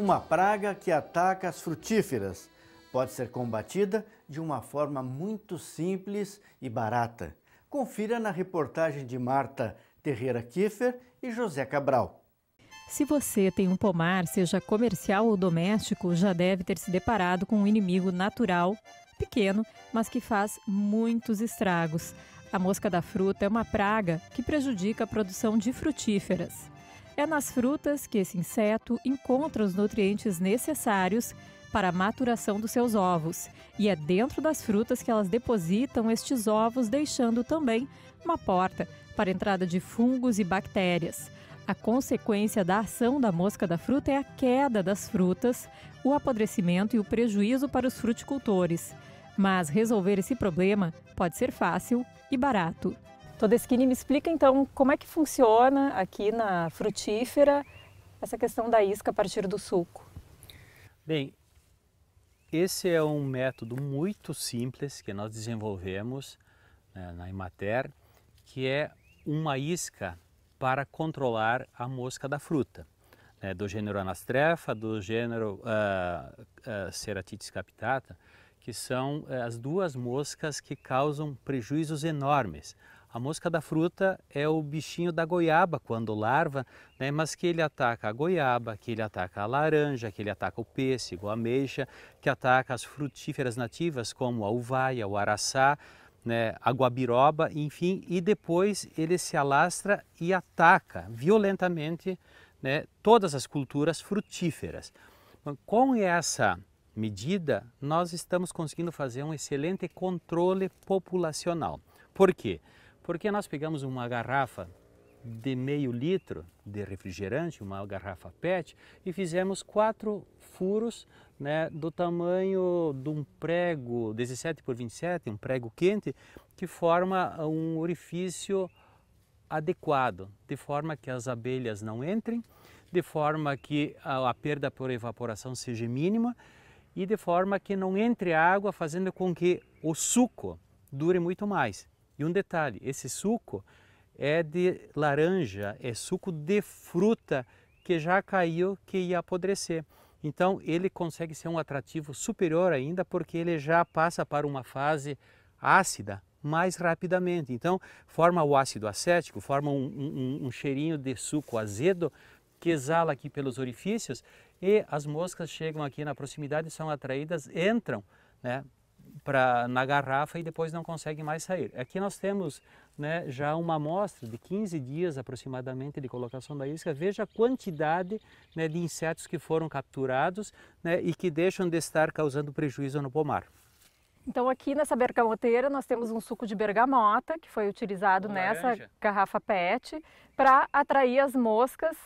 uma praga que ataca as frutíferas. Pode ser combatida de uma forma muito simples e barata. Confira na reportagem de Marta Terreira Kiefer e José Cabral. Se você tem um pomar, seja comercial ou doméstico, já deve ter se deparado com um inimigo natural, pequeno, mas que faz muitos estragos. A mosca da fruta é uma praga que prejudica a produção de frutíferas. É nas frutas que esse inseto encontra os nutrientes necessários para a maturação dos seus ovos. E é dentro das frutas que elas depositam estes ovos, deixando também uma porta para a entrada de fungos e bactérias. A consequência da ação da mosca da fruta é a queda das frutas, o apodrecimento e o prejuízo para os fruticultores. Mas resolver esse problema pode ser fácil e barato. Toda Skinny, me explica então como é que funciona aqui na frutífera essa questão da isca a partir do suco. Bem, esse é um método muito simples que nós desenvolvemos, né, na Emater, que é uma isca para controlar a mosca da fruta, né, do gênero Anastrepha, do gênero Ceratitis capitata, que são as duas moscas que causam prejuízos enormes. A mosca da fruta é o bichinho da goiaba quando larva, né, mas que ele ataca a goiaba, que ele ataca a laranja, que ele ataca o pêssego, a ameixa, que ataca as frutíferas nativas como a uvaia, o araçá, né, a guabiroba, enfim, e depois ele se alastra e ataca violentamente, né, todas as culturas frutíferas. Com essa medida, nós estamos conseguindo fazer um excelente controle populacional. Por quê? Porque nós pegamos uma garrafa de meio litro de refrigerante, uma garrafa PET, e fizemos 4 furos, né, do tamanho de um prego 17 por 27, um prego quente, que forma um orifício adequado, de forma que as abelhas não entrem, de forma que a perda por evaporação seja mínima e de forma que não entre água, fazendo com que o suco dure muito mais. E um detalhe, esse suco é de laranja, é suco de fruta que já caiu, que ia apodrecer. Então ele consegue ser um atrativo superior ainda, porque ele já passa para uma fase ácida mais rapidamente. Então forma o ácido acético, forma um cheirinho de suco azedo que exala aqui pelos orifícios, e as moscas chegam aqui na proximidade, são atraídas, entram, né, na garrafa e depois não conseguem mais sair. Aqui nós temos, né, já uma amostra de 15 dias aproximadamente de colocação da isca. Veja a quantidade, né, de insetos que foram capturados, né, e que deixam de estar causando prejuízo no pomar. Então aqui nessa bergamoteira nós temos um suco de bergamota que foi utilizado nessa garrafa PET para atrair as moscas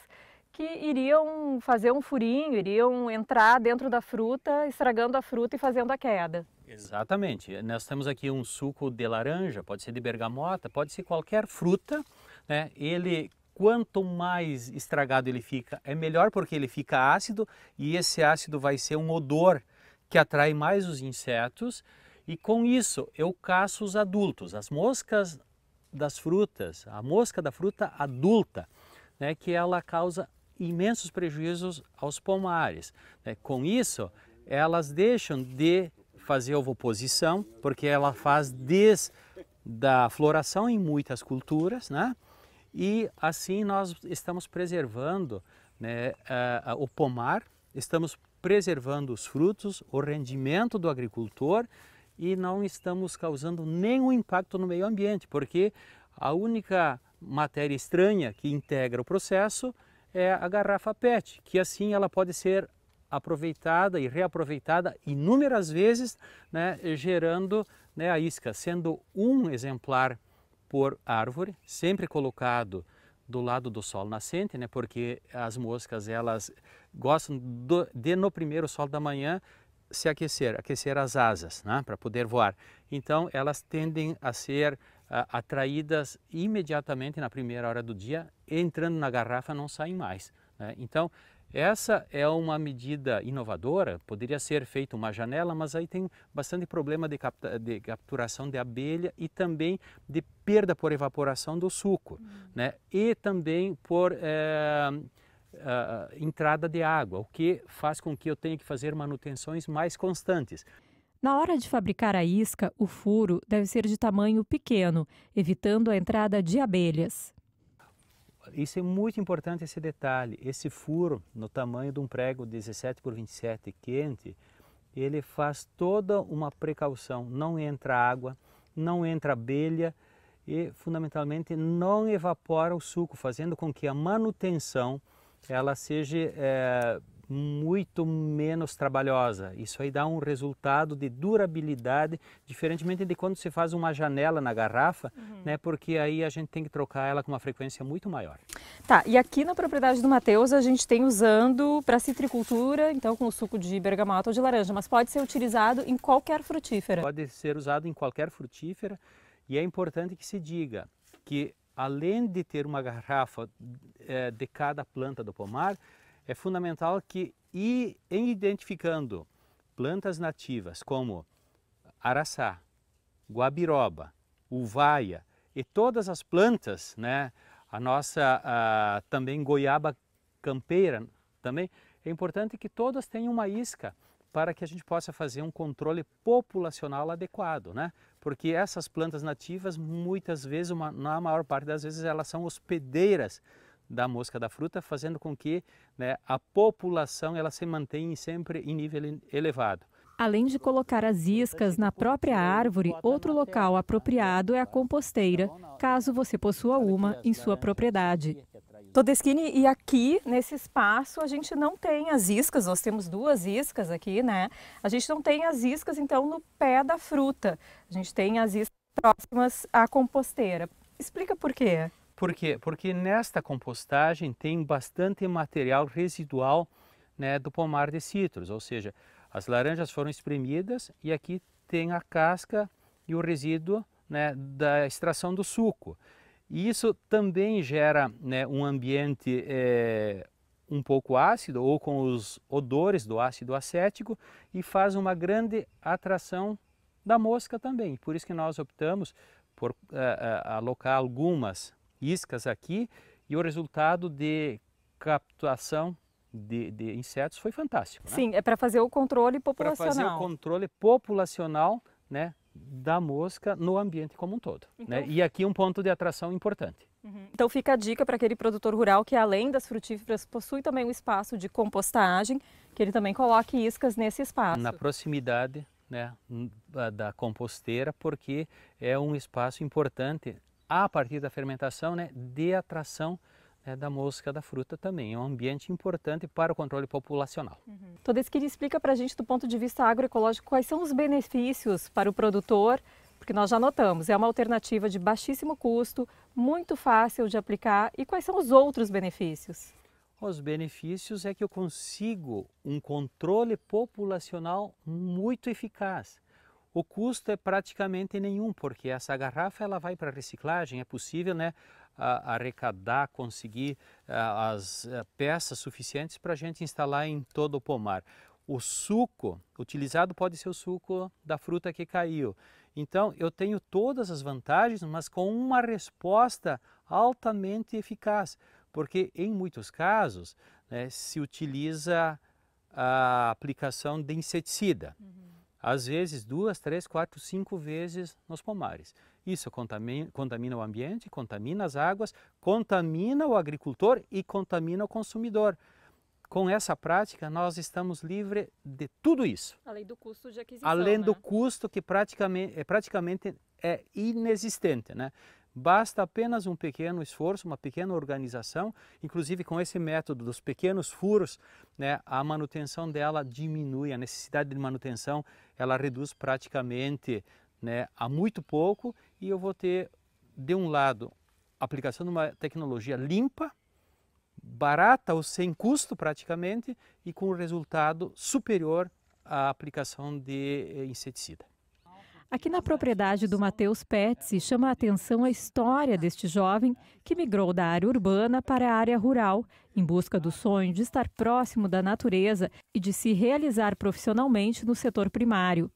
que iriam fazer um furinho, iriam entrar dentro da fruta, estragando a fruta e fazendo a queda. Exatamente. Nós temos aqui um suco de laranja, pode ser de bergamota, pode ser qualquer fruta, né? Ele, quanto mais estragado ele fica, é melhor, porque ele fica ácido, e esse ácido vai ser um odor que atrai mais os insetos, e com isso eu caço os adultos, as moscas das frutas, a mosca da fruta adulta, né? Que ela causa imensos prejuízos aos pomares, né? Com isso, elas deixam de fazer ovoposição, porque ela faz da floração em muitas culturas, né? E assim nós estamos preservando, né, o pomar, estamos preservando os frutos, o rendimento do agricultor, e não estamos causando nenhum impacto no meio ambiente, porque a única matéria estranha que integra o processo é a garrafa PET, que assim ela pode ser aproveitada e reaproveitada inúmeras vezes, né, gerando, né, a isca, sendo um exemplar por árvore, sempre colocado do lado do sol nascente, né, porque as moscas elas gostam de no primeiro sol da manhã se aquecer as asas, né, para poder voar. Então elas tendem a ser atraídas imediatamente na primeira hora do dia, entrando na garrafa, não saem mais, né? Então essa é uma medida inovadora, poderia ser feita uma janela, mas aí tem bastante problema de capturação de abelha e também de perda por evaporação do suco, né? E também por entrada de água, o que faz com que eu tenha que fazer manutenções mais constantes. Na hora de fabricar a isca, o furo deve ser de tamanho pequeno, evitando a entrada de abelhas. Isso é muito importante, esse detalhe. Esse furo no tamanho de um prego 17 por 27 quente, ele faz toda uma precaução. Não entra água, não entra abelha e, fundamentalmente, não evapora o suco, fazendo com que a manutenção ela seja muito menos trabalhosa. Isso aí dá um resultado de durabilidade, diferentemente de quando se faz uma janela na garrafa, né? Porque aí a gente tem que trocar ela com uma frequência muito maior. Tá, e aqui na propriedade do Matheus a gente tem usando para citricultura, então com o suco de bergamota ou de laranja, mas pode ser utilizado em qualquer frutífera? Pode ser usado em qualquer frutífera, e é importante que se diga que, além de ter uma garrafa de cada planta do pomar, é fundamental que, em identificando plantas nativas como araçá, guabiroba, uvaia e todas as plantas, né, a nossa também goiaba campeira também, é importante que todas tenham uma isca para que a gente possa fazer um controle populacional adequado, né? Porque essas plantas nativas, muitas vezes, na maior parte das vezes, elas são hospedeiras da mosca da fruta, fazendo com que, né, a população ela se mantenha sempre em nível elevado. Além de colocar as iscas na própria árvore, outro local apropriado é a composteira, caso você possua uma em sua propriedade. Todeschini, e aqui nesse espaço a gente não tem as iscas, nós temos duas iscas aqui, né? A gente não tem as iscas, então, no pé da fruta. A gente tem as iscas próximas à composteira. Explica por quê. Por quê? Porque nesta compostagem tem bastante material residual, né, do pomar de citros, ou seja, as laranjas foram espremidas e aqui tem a casca e o resíduo, né, da extração do suco. E isso também gera, né, um ambiente um pouco ácido, ou com os odores do ácido acético, e faz uma grande atração da mosca também. Por isso que nós optamos por alocar algumas iscas aqui, e o resultado de captação de insetos foi fantástico, né? Sim, é para fazer o controle populacional. Para fazer o controle populacional, né, da mosca no ambiente como um todo. Então, né? E aqui um ponto de atração importante. Então fica a dica para aquele produtor rural que, além das frutíferas, possui também um espaço de compostagem, que ele também coloque iscas nesse espaço. Na proximidade, né, da composteira, porque é um espaço importante, a partir da fermentação, né, de atração da mosca da fruta também. É um ambiente importante para o controle populacional. Todeschini, explica para a gente, do ponto de vista agroecológico, quais são os benefícios para o produtor, porque nós já notamos, é uma alternativa de baixíssimo custo, muito fácil de aplicar, e quais são os outros benefícios? Os benefícios é que eu consigo um controle populacional muito eficaz. O custo é praticamente nenhum, porque essa garrafa ela vai para reciclagem, é possível, né, arrecadar, conseguir as peças suficientes para a gente instalar em todo o pomar. O suco utilizado pode ser o suco da fruta que caiu. Então eu tenho todas as vantagens, mas com uma resposta altamente eficaz, porque em muitos casos, né, se utiliza a aplicação de inseticida. Às vezes 2, 3, 4, 5 vezes nos pomares. Isso contamina o ambiente, contamina as águas, contamina o agricultor e contamina o consumidor. Com essa prática, nós estamos livres de tudo isso. Além do custo de aquisição. Além, né, do custo que praticamente é inexistente, né? Basta apenas um pequeno esforço, uma pequena organização, inclusive com esse método dos pequenos furos, né, a manutenção dela diminui, a necessidade de manutenção ela reduz praticamente, né, a muito pouco, e eu vou ter, de um lado, a aplicação de uma tecnologia limpa, barata ou sem custo praticamente, e com um resultado superior à aplicação de inseticida. Aqui na propriedade do Matheus Petzi chama a atenção a história deste jovem que migrou da área urbana para a área rural em busca do sonho de estar próximo da natureza e de se realizar profissionalmente no setor primário.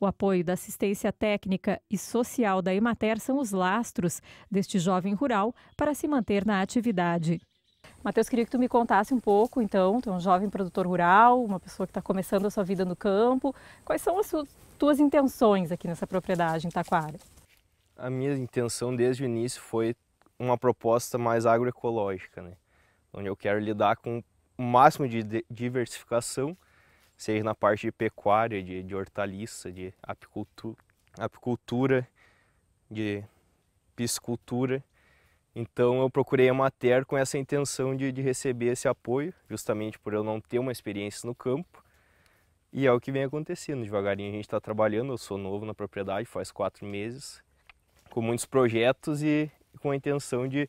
O apoio da assistência técnica e social da Emater são os lastros deste jovem rural para se manter na atividade. Matheus, queria que tu me contasse um pouco, então, tu é um jovem produtor rural, uma pessoa que está começando a sua vida no campo. Quais são as tuas intenções aqui nessa propriedade em Taquara? A minha intenção desde o início foi uma proposta mais agroecológica, né? Onde eu quero lidar com o máximo de diversificação, seja na parte de pecuária, de hortaliça, de apicultura, de piscicultura. Então eu procurei a Emater com essa intenção de receber esse apoio, justamente por eu não ter uma experiência no campo. E é o que vem acontecendo, devagarinho a gente está trabalhando. Eu sou novo na propriedade, faz 4 meses, com muitos projetos e com a intenção de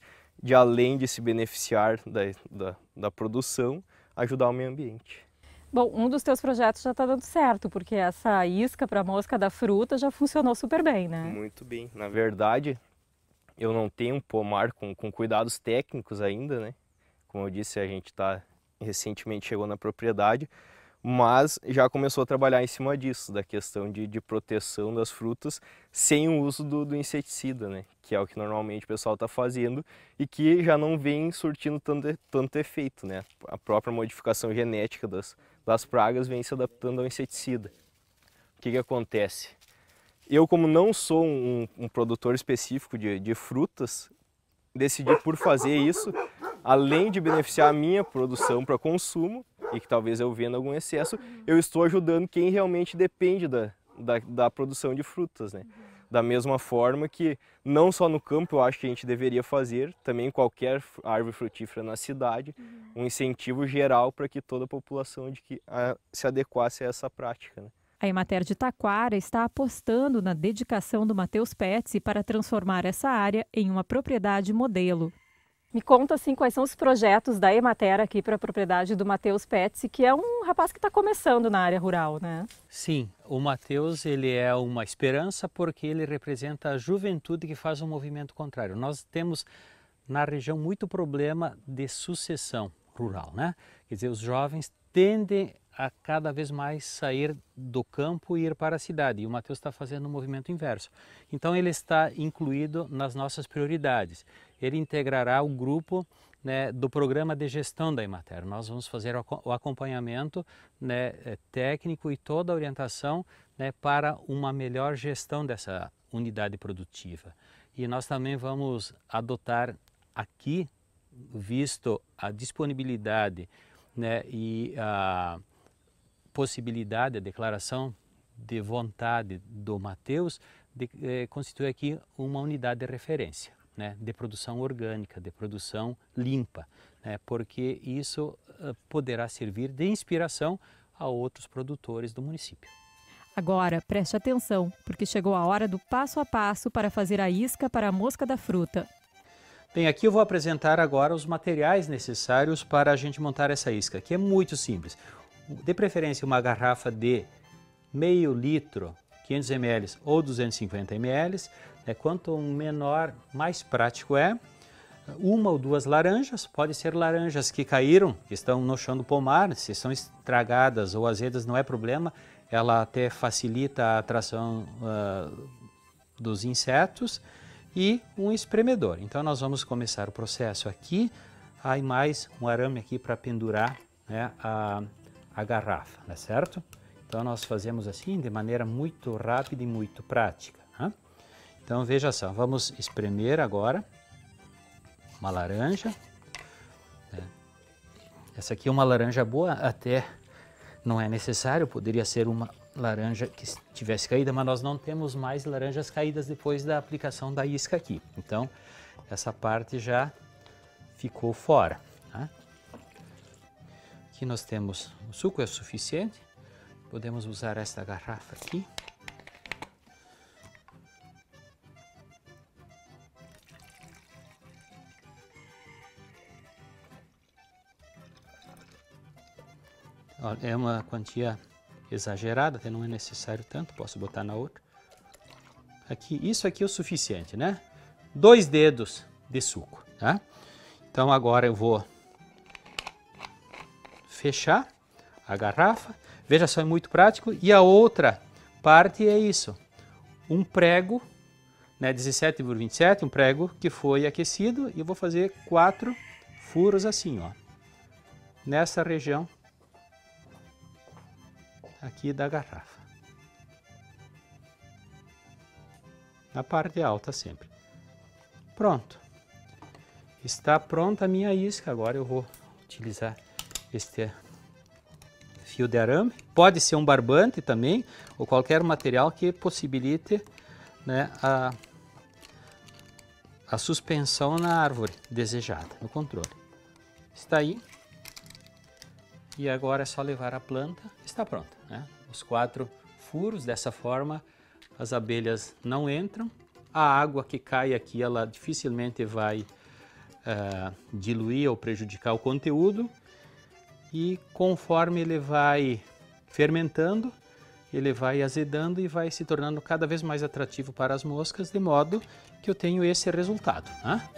além de se beneficiar da produção, ajudar o meio ambiente. Bom, um dos teus projetos já está dando certo, porque essa isca para mosca da fruta já funcionou super bem, né? Muito bem. Na verdade, eu não tenho um pomar com cuidados técnicos ainda, né? Como eu disse, a gente recentemente chegou na propriedade, mas já começou a trabalhar em cima disso, da questão de proteção das frutas sem o uso do inseticida, né? Que é o que normalmente o pessoal está fazendo e que já não vem surtindo tanto efeito, né? A própria modificação genética das pragas vem se adaptando ao inseticida. O que acontece? Eu, como não sou um produtor específico de frutas, decidi por fazer isso, além de beneficiar a minha produção para consumo, e que talvez eu venda algum excesso, eu estou ajudando quem realmente depende da produção de frutas, né? Da mesma forma que não só no campo eu acho que a gente deveria fazer, também qualquer árvore frutífera na cidade, um incentivo geral para que toda a população se adequasse a essa prática, né? A Emater de Taquara está apostando na dedicação do Matheus Petzi para transformar essa área em uma propriedade modelo. Me conta, assim, quais são os projetos da Emater aqui para a propriedade do Matheus Petzi, que é um rapaz que está começando na área rural, né? Sim, o Matheus, ele é uma esperança porque ele representa a juventude que faz um movimento contrário. Nós temos na região muito problema de sucessão rural, né? Quer dizer, os jovens tendem a cada vez mais sair do campo e ir para a cidade. E o Matheus está fazendo um movimento inverso. Então ele está incluído nas nossas prioridades. Ele integrará o grupo, né, do programa de gestão da Emater. Nós vamos fazer o acompanhamento, né, técnico e toda a orientação, né, para uma melhor gestão dessa unidade produtiva. E nós também vamos adotar aqui, visto a disponibilidade, né, e a possibilidade, a declaração de vontade do Matheus de constituir aqui uma unidade de referência, né, de produção orgânica, de produção limpa, né, porque isso poderá servir de inspiração a outros produtores do município. Agora, preste atenção, porque chegou a hora do passo a passo para fazer a isca para a mosca da fruta. Bem, aqui eu vou apresentar agora os materiais necessários para a gente montar essa isca, que é muito simples. De preferência uma garrafa de meio litro, 500 ml ou 250 ml, né? Quanto menor, mais prático é. Uma ou duas laranjas, pode ser laranjas que caíram, que estão no chão do pomar, se são estragadas ou azedas não é problema, ela até facilita a atração dos insetos, e um espremedor. Então nós vamos começar o processo aqui, aí mais um arame aqui para pendurar, né, a garrafa, né, certo? Então nós fazemos assim de maneira muito rápida e muito prática, né? Então veja só, vamos espremer agora uma laranja, né? Essa aqui é uma laranja boa, até não é necessário, poderia ser uma laranja que tivesse caída, mas nós não temos mais laranjas caídas depois da aplicação da isca aqui. Então essa parte já ficou fora, tá? Aqui nós temos o suco, é suficiente. Podemos usar esta garrafa aqui. Olha, é uma quantia exagerada, até não é necessário tanto, posso botar na outra. Aqui, isso aqui é o suficiente, né? 2 dedos de suco, tá? Então agora eu vou fechar a garrafa. Veja só, é muito prático. E a outra parte é isso. Um prego, né, 17 por 27, um prego que foi aquecido. E eu vou fazer 4 furos assim, ó, nessa região aqui da garrafa. Na parte alta sempre. Pronto. Está pronta a minha isca. Agora eu vou utilizar este fio de arame. Pode ser um barbante também, ou qualquer material que possibilite, né, a suspensão na árvore desejada, no controle. Está aí. E agora é só levar a planta. Está pronta, né? Os 4 furos, dessa forma, as abelhas não entram. A água que cai aqui, ela dificilmente vai diluir ou prejudicar o conteúdo. E conforme ele vai fermentando, ele vai azedando e vai se tornando cada vez mais atrativo para as moscas, de modo que eu tenho esse resultado, né?